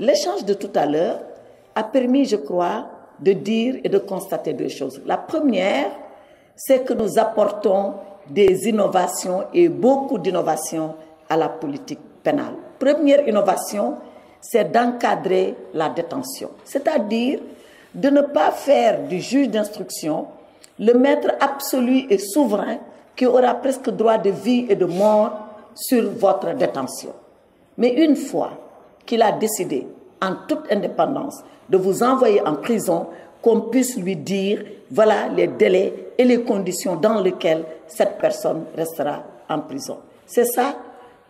L'échange de tout à l'heure a permis, je crois, de dire et de constater deux choses. La première, c'est que nous apportons des innovations et beaucoup d'innovations à la politique pénale. Première innovation, c'est d'encadrer la détention, c'est-à-dire de ne pas faire du juge d'instruction le maître absolu et souverain qui aura presque droit de vie et de mort sur votre détention. Mais une fois qu'il a décidé, en toute indépendance, de vous envoyer en prison, qu'on puisse lui dire, voilà les délais et les conditions dans lesquelles cette personne restera en prison. C'est ça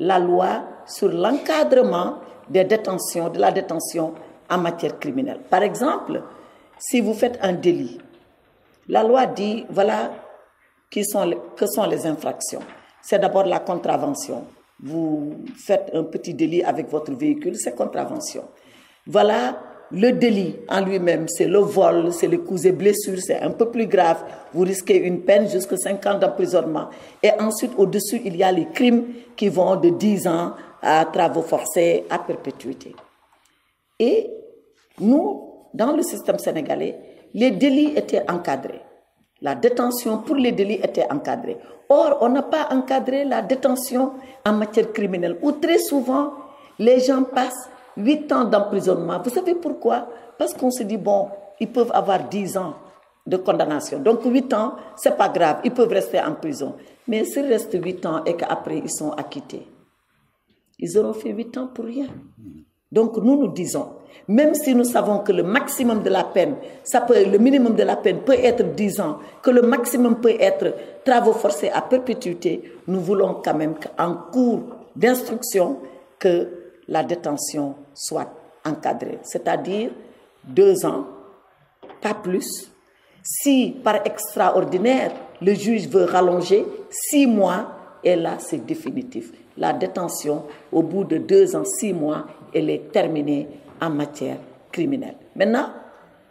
la loi sur l'encadrement de la détention en matière criminelle. Par exemple, si vous faites un délit, la loi dit, voilà, que sont les infractions. C'est d'abord la contravention. Vous faites un petit délit avec votre véhicule, c'est contravention. Voilà le délit en lui-même, c'est le vol, c'est les coups et blessures, c'est un peu plus grave. Vous risquez une peine jusqu'à 5 ans d'emprisonnement. Et ensuite, au-dessus, il y a les crimes qui vont de 10 ans à travaux forcés, à perpétuité. Et nous, dans le système sénégalais, les délits étaient encadrés. La détention pour les délits était encadrée. Or, on n'a pas encadré la détention en matière criminelle, où très souvent, les gens passent 8 ans d'emprisonnement. Vous savez pourquoi? Parce qu'on se dit, bon, ils peuvent avoir 10 ans de condamnation. Donc 8 ans, ce n'est pas grave, ils peuvent rester en prison. Mais s'ils restent 8 ans et qu'après, ils sont acquittés, ils auront fait 8 ans pour rien. Donc nous nous disons, même si nous savons que le maximum de la peine, le minimum de la peine peut être 10 ans, que le maximum peut être travaux forcés à perpétuité, nous voulons quand même qu'en cours d'instruction, que la détention soit encadrée. C'est-à-dire 2 ans, pas plus. Si par extraordinaire, le juge veut rallonger 6 mois, et là c'est définitif. La détention, au bout de 2 ans, 6 mois, elle est terminée en matière criminelle. Maintenant,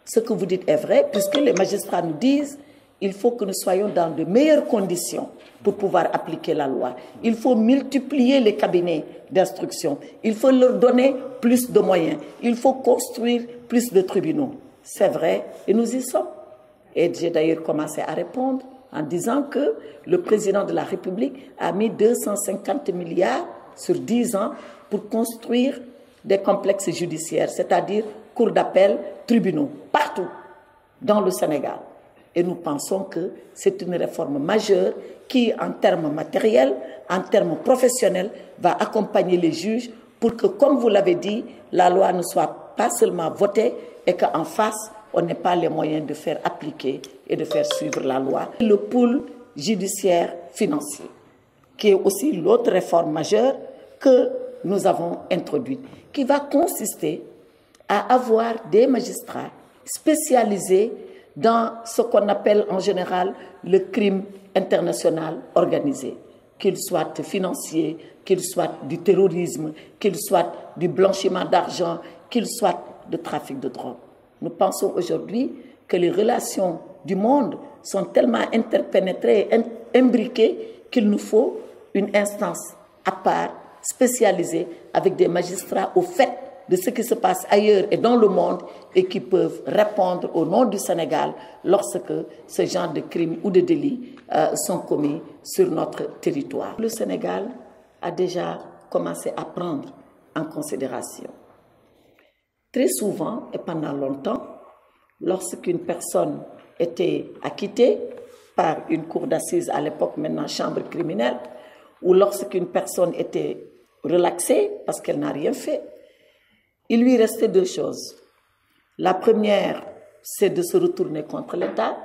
ce que vous dites est vrai, puisque les magistrats nous disent il faut que nous soyons dans de meilleures conditions pour pouvoir appliquer la loi. Il faut multiplier les cabinets d'instruction. Il faut leur donner plus de moyens. Il faut construire plus de tribunaux. C'est vrai, et nous y sommes. Et j'ai d'ailleurs commencé à répondre en disant que le président de la République a mis 250 milliards sur 10 ans pour construire des complexes judiciaires, c'est-à-dire cours d'appel, tribunaux, partout dans le Sénégal. Et nous pensons que c'est une réforme majeure qui, en termes matériels, en termes professionnels, va accompagner les juges pour que, comme vous l'avez dit, la loi ne soit pas seulement votée et qu'en face, on n'ait pas les moyens de faire appliquer et de faire suivre la loi. Le pôle judiciaire financier, qui est aussi l'autre réforme majeure que nous avons introduite, qui va consister à avoir des magistrats spécialisés dans ce qu'on appelle en général le crime international organisé, qu'il soit financier, qu'il soit du terrorisme, qu'il soit du blanchiment d'argent, qu'il soit de trafic de drogue. Nous pensons aujourd'hui que les relations du monde sont tellement interpénétrées et imbriquées qu'il nous faut une instance à part, spécialisés avec des magistrats au fait de ce qui se passe ailleurs et dans le monde et qui peuvent répondre au nom du Sénégal lorsque ce genre de crimes ou de délits sont commis sur notre territoire. Le Sénégal a déjà commencé à prendre en considération. Très souvent et pendant longtemps, lorsqu'une personne était acquittée par une cour d'assises à l'époque, maintenant chambre criminelle, ou lorsqu'une personne était relaxée parce qu'elle n'a rien fait, il lui restait deux choses. La première, c'est de se retourner contre l'État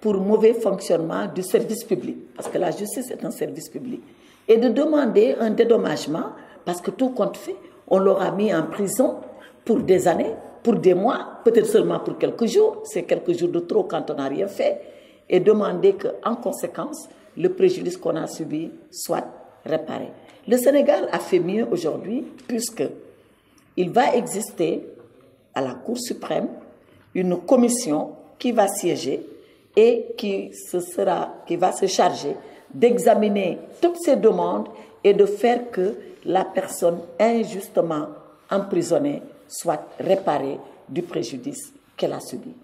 pour mauvais fonctionnement du service public, parce que la justice est un service public, et de demander un dédommagement, parce que tout compte fait, on l'aura mis en prison pour des années, pour des mois, peut-être seulement pour quelques jours, c'est quelques jours de trop quand on n'a rien fait, et demander qu'en conséquence, le préjudice qu'on a subi soit réparé. Le Sénégal a fait mieux aujourd'hui puisqu'il va exister à la Cour suprême une commission qui va siéger et qui va se charger d'examiner toutes ces demandes et de faire que la personne injustement emprisonnée soit réparée du préjudice qu'elle a subi.